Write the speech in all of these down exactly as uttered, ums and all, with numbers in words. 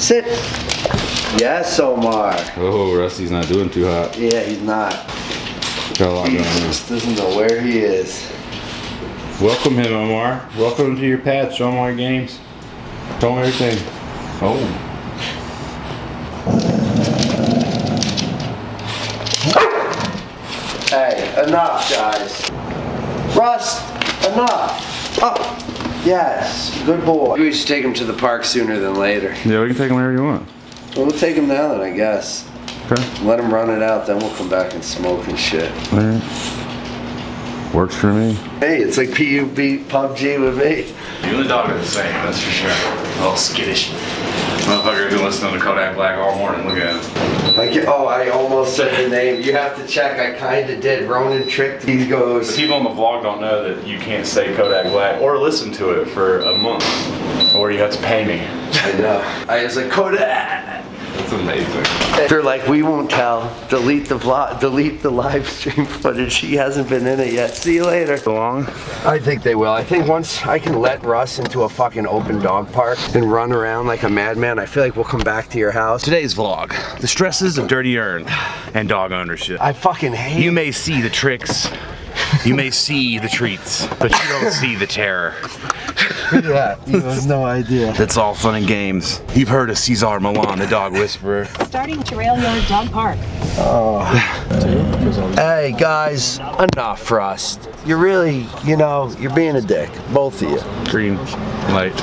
Sit. Yes, Omar. Oh, Rusty's not doing too hot. Yeah, he's not. Got a lot going on. He just doesn't know where he is. Welcome him, Omar. Welcome to your pad. Show him all your games. Tell him everything. Oh. Hey, enough, guys. Rust, enough. Oh, yes, good boy. We should take him to the park sooner than later. Yeah, we can take him wherever you want. Well, we'll take him now then, I guess. Okay. Let him run it out, then we'll come back and smoke and shit. All right. Works for me. Hey, it's like P U B G with me. You and the dog are the same, that's for sure. A little skittish. Motherfucker who listened to Kodak Black all morning, look at him. Like, oh, I almost said the name. You have to check, I kinda did. Ronan tricked, he goes. The people on the vlog don't know that you can't say Kodak Black or listen to it for a month. Or you have to pay me. I know. I was like, Kodak! That's amazing. They're like, we won't tell. Delete the vlog, delete the live stream footage. She hasn't been in it yet. See you later. Long? I think they will. I think once I can let Russ into a fucking open dog park and run around like a madman, I feel like we'll come back to your house. Today's vlog, the stresses of dirty urn and dog ownership. I fucking hate it. You may see the tricks. You may see the treats, but you don't see the terror. Yeah, you have no idea. That's all fun and games. You've heard of Cesar Millan, the dog whisperer. Starting Trail Yard Dog Park. Oh. Hey guys, enough Rust. You're really, you know, you're being a dick, both of you. Green light.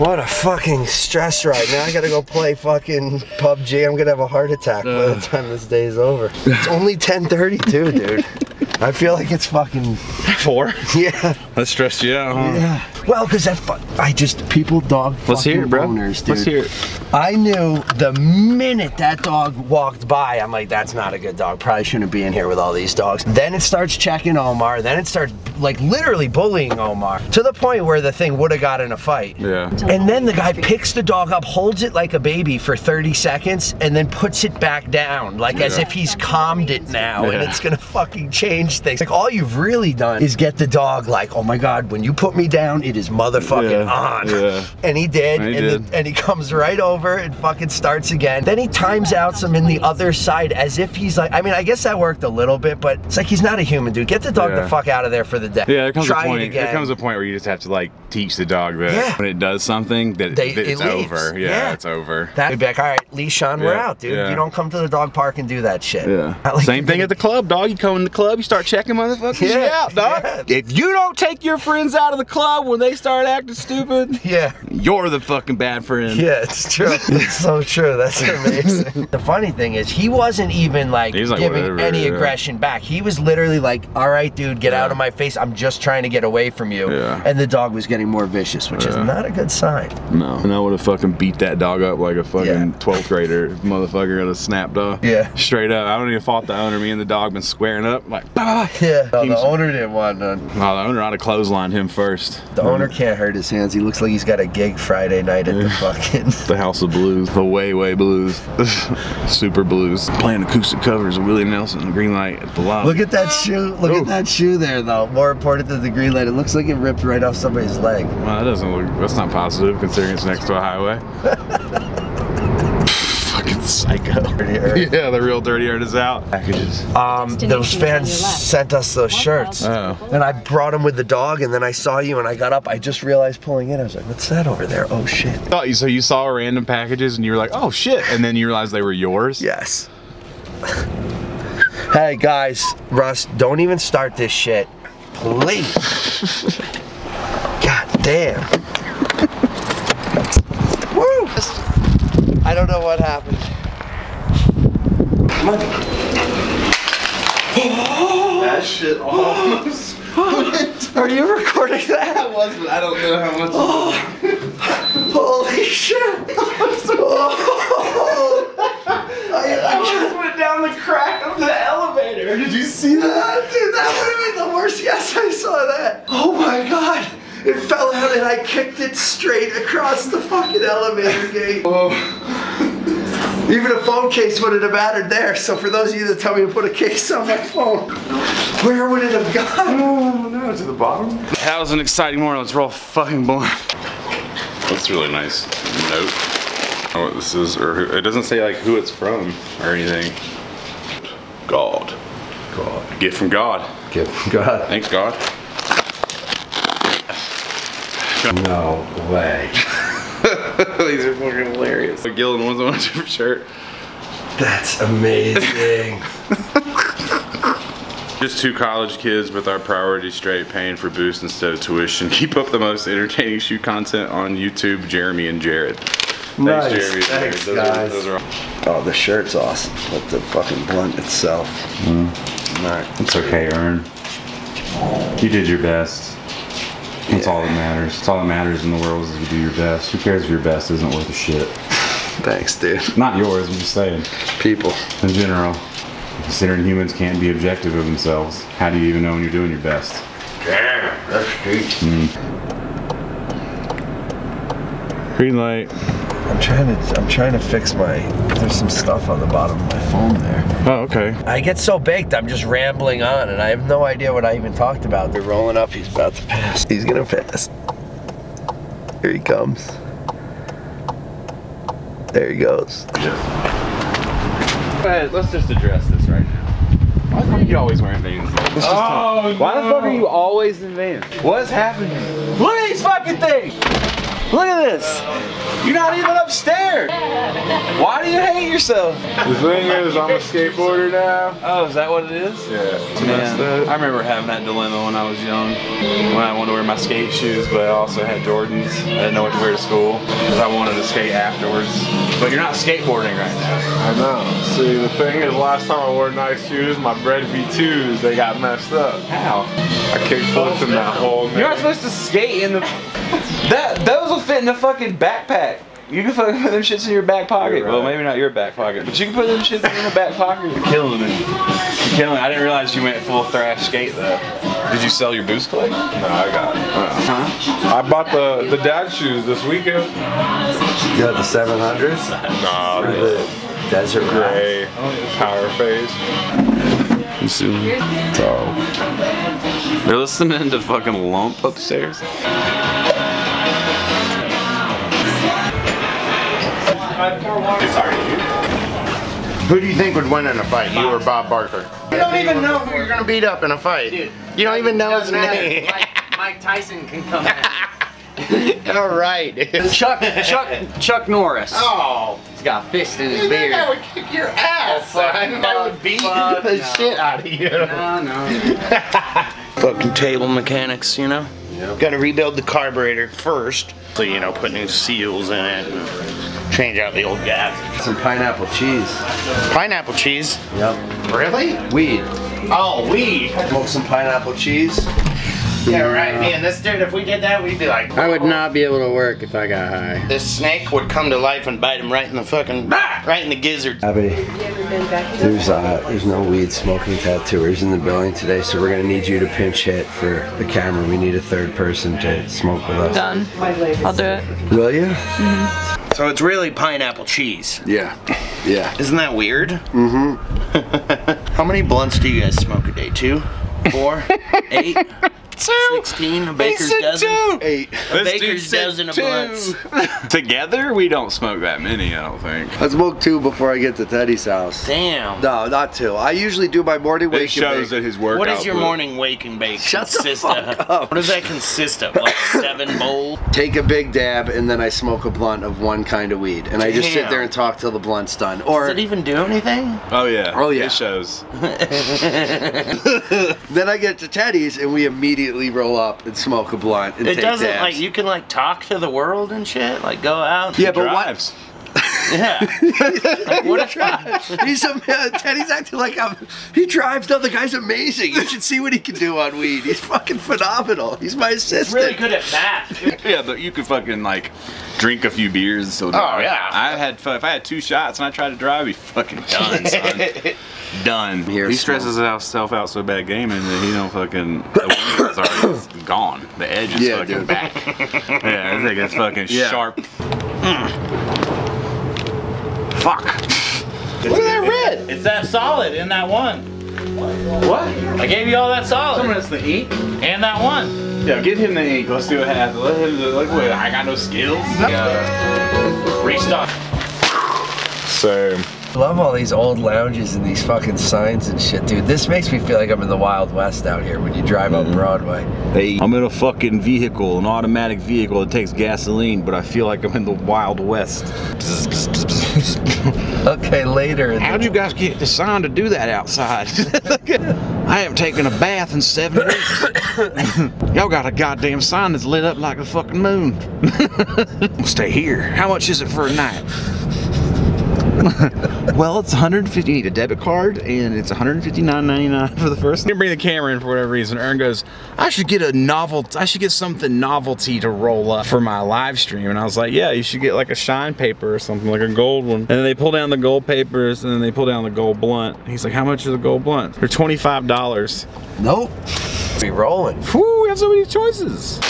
What a fucking stress right now. I gotta go play fucking P U B G. I'm gonna have a heart attack uh. by the time this day is over. It's only ten thirty too, dude. I feel like it's fucking... Four? Yeah. That stressed you out, huh? Yeah. Well, because that fuck... I just... People dog Let's fucking hear it, bro. Owners, dude. Let's hear it. I knew the minute that dog walked by, I'm like, that's not a good dog. Probably shouldn't be in here with all these dogs. Then it starts checking Omar. Then it starts, like, literally bullying Omar. To the point where the thing would have got in a fight. Yeah. And then the guy picks the dog up, holds it like a baby for thirty seconds, and then puts it back down. Like, yeah. as if he's calmed it now, yeah. and it's gonna fucking change things. Like, all you've really done is get the dog like, oh my God, when you put me down, it is motherfucking yeah. on. Yeah. And he did. And he, and, did. The, and he comes right over. And fucking starts again. Then he times out some in the other side as if he's like, I mean, I guess that worked a little bit, but it's like he's not a human, dude. Get the dog yeah. the fuck out of there for the day. Yeah, there comes, Try a point, it again. There comes a point where you just have to like teach the dog that yeah. when it does something that, they, that it's it over. Yeah, yeah, it's over. That'd be like, all right, leash on, yeah. we're out, dude. Yeah. You don't come to the dog park and do that shit. Yeah. Like Same thing at the club, dog. You come in the club, you start checking motherfucking yeah. shit out, dog. Yeah. If you don't take your friends out of the club when they start acting stupid, yeah, you're the fucking bad friend. Yeah, it's true. It's so true. That's amazing. The funny thing is, he wasn't even like, like giving whatever, any yeah. aggression back. He was literally like, all right, dude, get yeah. out of my face. I'm just trying to get away from you. Yeah. And the dog was getting more vicious, which yeah. is not a good sign. No. And I would have fucking beat that dog up like a fucking yeah. twelfth grader. Motherfucker would have snapped up. Yeah. Straight up. I don't even fault the owner. Me and the dog been squaring up. Like, bah! Yeah. No, the owner didn't want none. Oh, the owner ought to clothesline him first. The mm. owner can't hurt his hands. He looks like he's got a gig Friday night at yeah. the fucking... the house of blues, the way way blues, super blues. Playing acoustic covers of Willie Nelson and Green Light at the lobby. Look at that shoe, look Ooh. at that shoe there though. More important than the Green Light, it looks like it ripped right off somebody's leg. Well, that doesn't look, that's not positive considering it's next to a highway. Fucking psycho. Yeah, the real Dirty Earth is out. Packages. Um, those fans sent us those shirts. Oh. And I brought them with the dog, and then I saw you, and I got up. I just realized pulling in, I was like, what's that over there? Oh, shit. Oh, so you saw random packages, and you were like, oh, shit. And then you realized they were yours? Yes. Hey, guys, Russ, don't even start this shit. Please. God damn. I don't know what happened. Come on. Oh, that shit almost. What? Are you recording that? I was, but I don't know how much. Oh. Holy shit! I'm so oh. I, I almost went down the crack of the elevator. Did you see that? Dude, that would have been the worst. Yes, I saw that. Oh my God. It fell out and I kicked it straight across the fucking elevator gate. Whoa. Even a phone case wouldn't have mattered there. So for those of you that tell me to put a case on my phone, where would it have gone? Oh no, to the bottom. That was an exciting morning. Let's roll fucking boring. That's a really nice note. I don't know what this is, or who, it doesn't say like who it's from or anything. God. God. Gift from God. Gift from God. Thanks God. No way. These are fucking hilarious. Gildan wants a bunch of shirt. That's amazing. Just two college kids with our priorities straight, paying for boost instead of tuition. Keep up the most entertaining shoe content on YouTube, Jeremy and Jared. Nice. Thanks, Jeremy. Thanks, those guys. Are, those are all. Oh, the shirt's awesome. But the fucking blunt itself. Mm. Alright. It's okay, Ern. You did your best. That's yeah. all that matters. It's all that matters in the world is if you do your best. Who cares if your best isn't worth a shit? Thanks, dude. Not yours, I'm just saying. People. In general. Considering humans can't be objective of themselves, how do you even know when you're doing your best? Damn, that's deep. Mm. Green light. I'm trying to, I'm trying to fix my, there's some stuff on the bottom of my phone there. Oh, okay. I get so baked, I'm just rambling on and I have no idea what I even talked about. They're rolling up, he's about to pass. He's gonna pass. Here he comes. There he goes. Go ahead, let's just address this right now. Why the fuck are you always wearing Vans? Oh, no. Why the fuck are you always in Vans? What's happening? Look at these fucking things! Look at this! You're not even upstairs! Why do you hate yourself? The thing is, I'm a skateboarder now. Oh, is that what it is? Yeah. Man, I remember having that dilemma when I was young. When I wanted to wear my skate shoes, but I also had Jordans. I didn't know what to wear to school, because I wanted to skate afterwards. But you're not skateboarding right now. I know. See, the thing is, last time I wore nice shoes, my Bread V twos, they got messed up. How? I kicked flipped in that hole. You're not supposed to skate in the... That those will fit in a fucking backpack. You can fucking put them shits in your back pocket. Right. Well, maybe not your back pocket, but you can put them shits in your back pocket. You're killing me. You're killing me. I didn't realize you went full thrash skate though. Did you sell your boost collection? No, I got it. Uh, huh? I bought the the dad shoes this weekend. You got the seven hundreds? Nah, no, the desert gray power phase. Soon. Oh. They're listening to fucking Lump upstairs. Who do you think would win in a fight, you or Bob Barker? You don't even know who you're gonna beat up in a fight. Dude, you don't even know his name. Mike, Mike Tyson can come at you. All right. Chuck, Chuck, Chuck Norris. Oh. Got a fist in his dude, beard. That would kick your ass, son. That would beat the no. shit out of you. No, no. Fucking table mechanics, you know? Yep. Gotta rebuild the carburetor first. So, you know, put new seals in it and change out the old gas. Some pineapple cheese. Pineapple cheese? Yep. Really? Weed. Oh, weed. Smoke some pineapple cheese. Yeah, right, man, this dude, if we did that, we'd be like... Whoa. I would not be able to work if I got high. This snake would come to life and bite him right in the fucking... Right in the gizzard. Abby, there's, uh, there's no weed smoking tattooers in the building today, so we're going to need you to pinch hit for the camera. We need a third person to smoke with us. Done. I'll do it. Will you? Mm-hmm. So it's really pineapple cheese. Yeah. Yeah. Isn't that weird? Mm-hmm. How many blunts do you guys smoke a day? Two? Four? Eight? Two. sixteen, a baker's dozen, two. eight, a this baker's dozen of blunts. Together, we don't smoke that many, I don't think. I smoke two before I get to Teddy's house. Damn. No, not two. I usually do my morning wake and bake. It shows that his workout. What is your morning wake and bake Shut consist the fuck of? Up. What does that consist of? Like seven bowls? Take a big dab and then I smoke a blunt of one kind of weed, and I just Damn. sit there and talk till the blunt's done. Or does it even do anything? Oh yeah. Oh yeah. It shows. Then I get to Teddy's and we immediately. roll up and smoke a blunt and it take doesn't dabs. Like you can like talk to the world and shit, like go out. Yeah, but wives. Yeah. Like, what he a He's a, uh, Teddy's acting like I'm, he drives. No, the guy's amazing. You should see what he can do on weed. He's fucking phenomenal. He's my assistant. He's really good at math. Yeah, but you could fucking like drink a few beers. So oh dark. yeah. I had if I had two shots and I tried to drive, I'd be fucking done, son. Done. Here, he stresses himself out so bad gaming that he don't fucking. The wing is gone. The edge is yeah, fucking dude. back. Yeah, I think it's fucking yeah. sharp. Mm. Fuck. It's, Look at that red. It's that solid in that one. What? I gave you all that solid. Someone has the ink. And that one. Yeah, give him the ink. Let's see what happens. Let him do like, wait, I got no skills. Yeah. Restock. So. I love all these old lounges and these fucking signs and shit, dude. This makes me feel like I'm in the Wild West out here when you drive mm-hmm. up Broadway. Hey, I'm in a fucking vehicle, an automatic vehicle that takes gasoline, but I feel like I'm in the Wild West. Okay, later. How'd you guys get the sign to do that outside? I haven't taken a bath in seven weeks. Y'all got a goddamn sign that's lit up like the fucking moon. We'll stay here. How much is it for a night? Well, it's one hundred fifty dollars. You need a debit card, and it's one hundred fifty-nine ninety-nine for the first. You bring the camera in for whatever reason. Aaron goes, I should get a novel. I should get something novelty to roll up for my live stream. And I was like, yeah, you should get like a shine paper or something, like a gold one. And then they pull down the gold papers, and then they pull down the gold blunt. And he's like, how much is the gold blunt? They're twenty-five dollars. Nope. Be rolling. Whew, we have so many choices.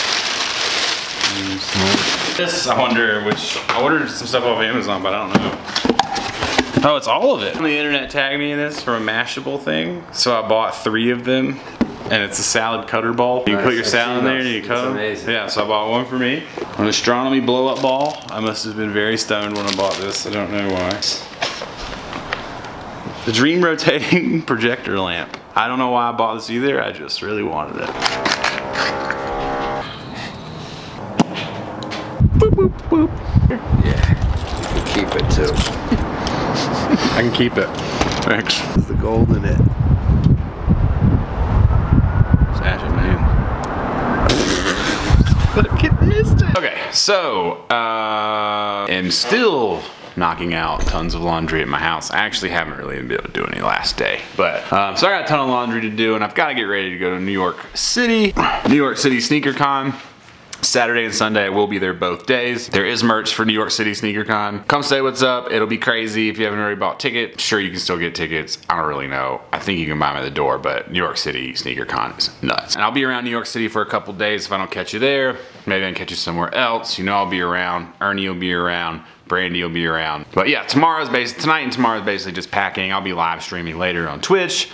This, I wonder which. I ordered some stuff off Amazon, but I don't know. Oh, it's all of it. The internet tagged me in this from a Mashable thing, so I bought three of them, and it's a salad cutter ball. You nice. put your salad in there and you cut them. Yeah, so I bought one for me. An astronomy blow-up ball. I must have been very stoned when I bought this. I don't know why. The dream rotating projector lamp. I don't know why I bought this either. I just really wanted it. Boop, boop, boop. Yeah, you can keep it too. I can keep it. Thanks. There's the gold in it. Sash it, man. Fucking missed it. Okay, so uh, I'm still knocking out tons of laundry at my house. I actually haven't really been able to do any last day, but um, so I got a ton of laundry to do, and I've got to get ready to go to New York City, New York City Sneaker Con. Saturday and Sunday, I will be there both days. There is merch for New York City Sneaker Con. Come say what's up. It'll be crazy. If you haven't already bought tickets, sure, you can still get tickets. I don't really know. I think you can buy them at the door, but New York City Sneaker Con is nuts. And I'll be around New York City for a couple days. If I don't catch you there, maybe I can catch you somewhere else. You know I'll be around. Ernie will be around. Brandy will be around. But yeah, tomorrow's basically, tonight and tomorrow's basically just packing. I'll be live streaming later on Twitch.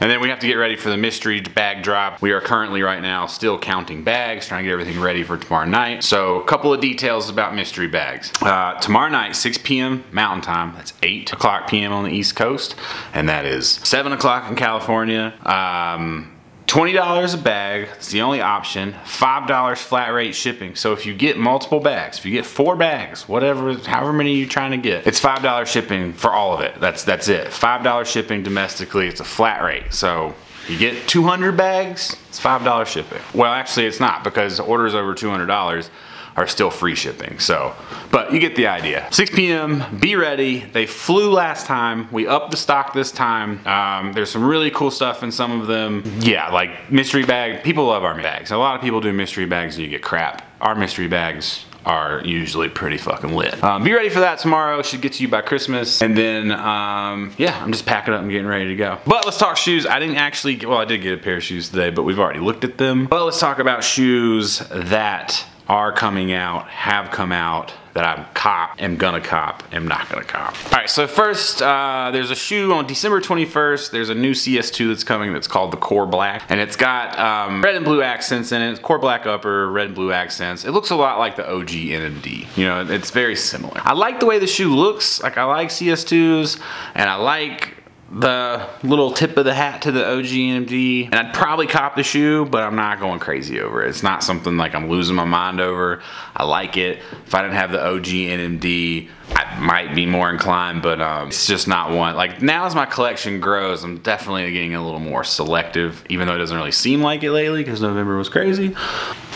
And then we have to get ready for the mystery bag drop. We are currently right now still counting bags, trying to get everything ready for tomorrow night. So a couple of details about mystery bags. Uh, tomorrow night, six p m Mountain Time. That's eight o'clock p m on the East Coast. And that is seven o'clock in California. Um, twenty dollars a bag, it's the only option. five dollars flat rate shipping. So if you get multiple bags, if you get four bags, whatever, however many you're trying to get, it's five dollars shipping for all of it. That's that's it. five dollars shipping domestically, it's a flat rate. So you get two hundred bags, it's five dollars shipping. Well, actually it's not, because orders over two hundred dollars are still free shipping, so. But you get the idea. six p m, be ready. They flew last time. We upped the stock this time. Um, there's some really cool stuff in some of them. Yeah, like mystery bag. People love our bags. A lot of people do mystery bags and you get crap. Our mystery bags are usually pretty fucking lit. Um, be ready for that tomorrow. Should get to you by Christmas. And then, um, yeah, I'm just packing up and getting ready to go. But let's talk shoes. I didn't actually, get, well, I did get a pair of shoes today, but we've already looked at them. But let's talk about shoes that are coming out, have come out, that I'm cop, am gonna cop, am not gonna cop. All right, so first, uh, there's a shoe on December twenty-first. There's a new C S two that's coming that's called the Core Black, and it's got um, red and blue accents in it. Core Black upper, red and blue accents. It looks a lot like the O G N M D. You know, it's very similar. I like the way the shoe looks. Like, I like C S twos, and I like the little tip of the hat to the O G N M D, and I'd probably cop the shoe, but I'm not going crazy over it. It's not something like I'm losing my mind over. I like it. If I didn't have the O G N M D, I might be more inclined, but um, it's just not one. Like, now as my collection grows, I'm definitely getting a little more selective, even though it doesn't really seem like it lately because November was crazy.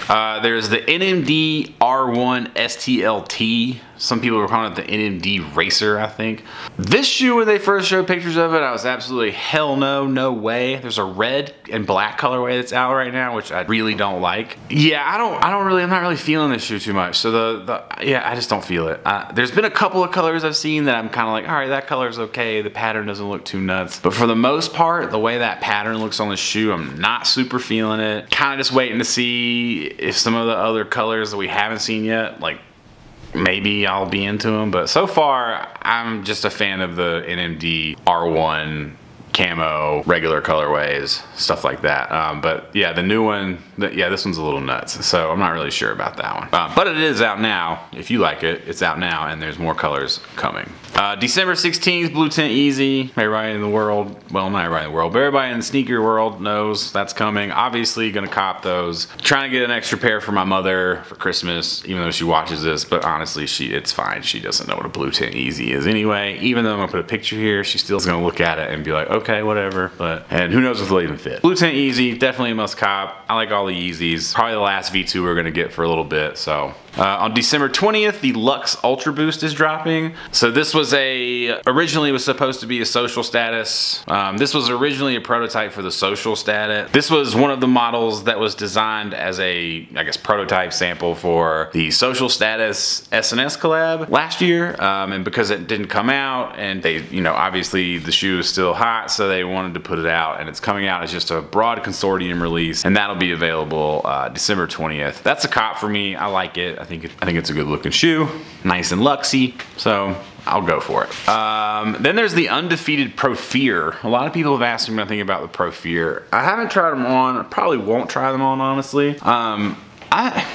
Uh, there's the N M D R one S T L T. Some people were calling it the N M D Racer, I think. This shoe, when they first showed pictures of it, I was absolutely hell no, no way. There's a red and black colorway that's out right now, which I really don't like. Yeah, I don't, I don't really, I'm not really feeling this shoe too much. So the, the yeah, I just don't feel it. Uh, there's been a couple of colors I've seen that I'm kind of like, all right, that color's okay. The pattern doesn't look too nuts. But for the most part, the way that pattern looks on the shoe, I'm not super feeling it. Kind of just waiting to see if some of the other colors that we haven't seen yet, like maybe I'll be into them, but so far I'm just a fan of the N M D R one Camo, regular colorways, stuff like that. Um, but yeah, the new one, the, yeah, this one's a little nuts, so I'm not really sure about that one. Um, but it is out now. If you like it, it's out now, and there's more colors coming. Uh, December sixteenth, Blue Tint Yeezy. Everybody in the world, well, not everybody in the world, but everybody in the sneaker world knows that's coming. Obviously, gonna cop those. Trying to get an extra pair for my mother for Christmas, even though she watches this, but honestly, she it's fine. She doesn't know what a Blue Tint Yeezy is anyway. Even though I'm gonna put a picture here, she still's gonna look at it and be like, okay, whatever, but, and who knows if they'll even fit. Blue Tint Yeezy, definitely a must cop. I like all the Yeezys. Probably the last V two we're gonna get for a little bit, so. Uh, on December twentieth, the Lux Ultra Boost is dropping. So this was a, originally was supposed to be a Social Status. Um, this was originally a prototype for the Social Status. This was one of the models that was designed as a, I guess, prototype sample for the Social Status S N S collab last year. Um, and because it didn't come out and they, you know, obviously the shoe is still hot, so they wanted to put it out, and it's coming out as just a broad consortium release, and that'll be available uh, December twentieth. That's a cop for me. I like it. I think it, I think it's a good looking shoe, nice and luxy, so I'll go for it. Um, then there's the Undefeated Prophere. A lot of people have asked me nothing about the Prophere. I haven't tried them on. I probably won't try them on, honestly. Um, I.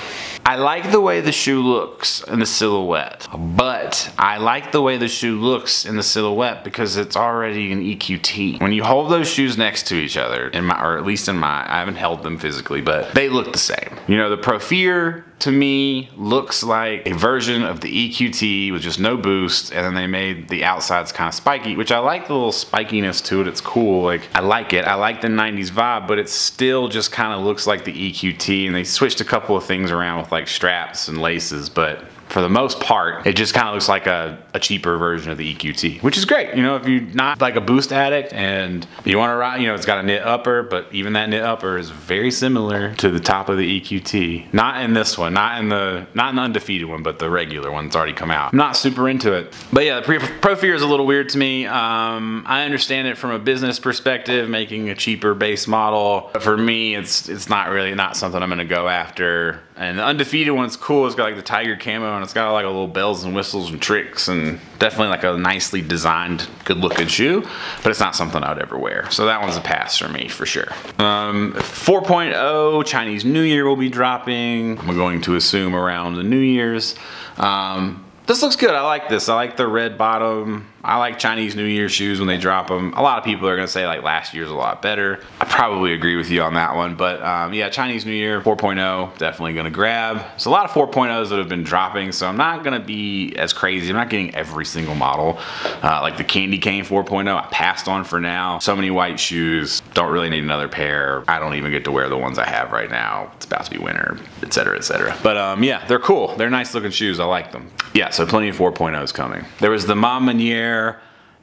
I like the way the shoe looks in the silhouette, but I like the way the shoe looks in the silhouette because it's already an E Q T. When you hold those shoes next to each other, in my, or at least in my, I haven't held them physically, but they look the same. You know, the Prophere to me looks like a version of the E Q T with just no boost, and then they made the outsides kind of spiky, which I like the little spikiness to it. It's cool. Like, I like it. I like the nineties vibe, but it still just kind of looks like the E Q T, and they switched a couple of things around with like straps and laces, but for the most part, it just kind of looks like a, a cheaper version of the E Q T, which is great. You know, if you're not like a boost addict and you want to ride, you know, it's got a knit upper, but even that knit upper is very similar to the top of the E Q T. Not in this one, not in the not in the Undefeated one, but the regular one that's already come out. I'm not super into it. But yeah, the Prophere is a little weird to me. Um, I understand it from a business perspective, making a cheaper base model. But for me, it's it's not really not something I'm going to go after. And the Undefeated one's cool. It's got like the tiger camo, and it's got like a little bells and whistles and tricks, and definitely like a nicely designed, good looking shoe, but it's not something I would ever wear. So that one's a pass for me for sure. Um, four point oh Chinese New Year will be dropping. I'm going to assume around the New Year's. Um, This looks good. I like this. I like the red bottom. I like Chinese New Year shoes when they drop them. A lot of people are going to say like last year's a lot better. I probably agree with you on that one. But um, yeah, Chinese New Year four point oh, definitely going to grab. There's a lot of four point ohs that have been dropping, so I'm not going to be as crazy. I'm not getting every single model. Uh, like the Candy Cane four point oh, I passed on for now. So many white shoes. Don't really need another pair. I don't even get to wear the ones I have right now. It's about to be winter, et cetera, et cetera. But um, yeah, they're cool. They're nice looking shoes. I like them. Yeah, so plenty of four point ohs coming. There was the Manier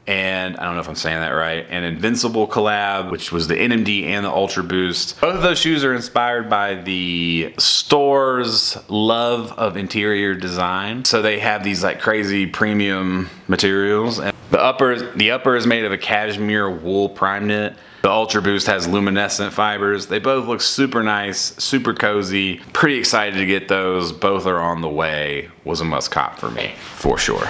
and, I don't know if I'm saying that right, and Invincible collab, which was the N M D and the Ultra Boost. Both of those shoes are inspired by the store's love of interior design. So they have these like crazy premium materials. And the upper, the upper is made of a cashmere wool prime knit. The Ultra Boost has luminescent fibers. They both look super nice, super cozy. Pretty excited to get those. Both are on the way. Was a must cop for me, for sure.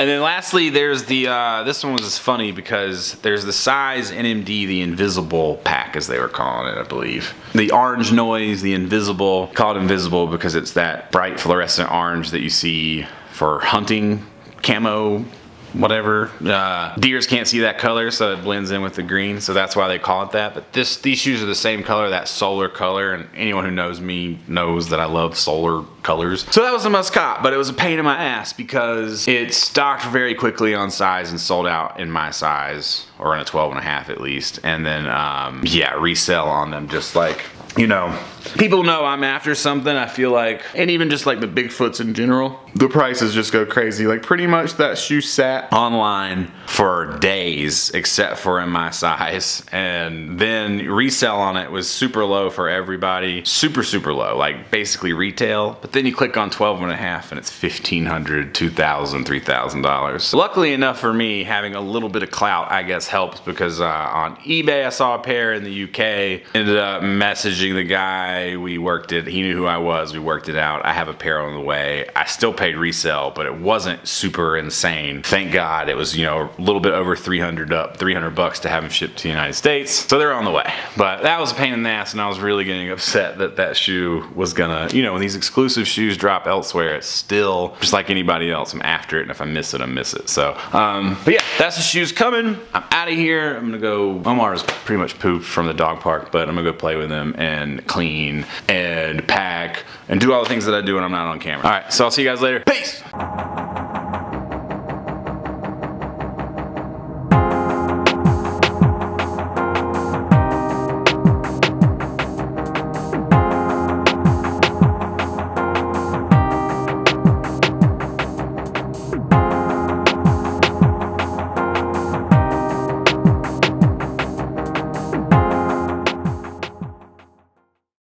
And then lastly, there's the, uh, this one was just funny because there's the size N M D, the Invisible pack as they were calling it, I believe. The orange noise, the Invisible, called Invisible because it's that bright fluorescent orange that you see for hunting camo, whatever. Uh, deers can't see that color, so it blends in with the green, so that's why they call it that. But this, these shoes are the same color, that solar color, and anyone who knows me knows that I love solar colors. So that was a must cop, but it was a pain in my ass because it stocked very quickly on size and sold out in my size, or in a twelve and a half at least, and then, um, yeah, resell on them just like, you know, people know I'm after something, I feel like, and even just like the Bigfoots in general, the prices just go crazy. Like pretty much that shoe sat online for days, except for in my size, and then resell on it was super low for everybody, super, super low, like basically retail, but then you click on twelve and a half and it's fifteen hundred dollars, two thousand dollars, three thousand dollars. Luckily enough for me, having a little bit of clout, I guess helps because uh, on eBay, I saw a pair in the U K, ended up messaging the guy, guy. We worked it. He knew who I was. We worked it out. I have a pair on the way. I still paid resale, but it wasn't super insane. Thank God. It was, you know, a little bit over three hundred up, three hundred bucks to have them shipped to the United States. So they're on the way. But that was a pain in the ass, and I was really getting upset that that shoe was gonna, you know, when these exclusive shoes drop elsewhere, it's still just like anybody else. I'm after it, and if I miss it, I miss it. So, um, but yeah, that's the shoes coming. I'm out of here. I'm gonna go. Omar's pretty much pooped from the dog park, but I'm gonna go play with him and clean and pack and do all the things that I do when I'm not on camera. All right, so I'll see you guys later. Peace.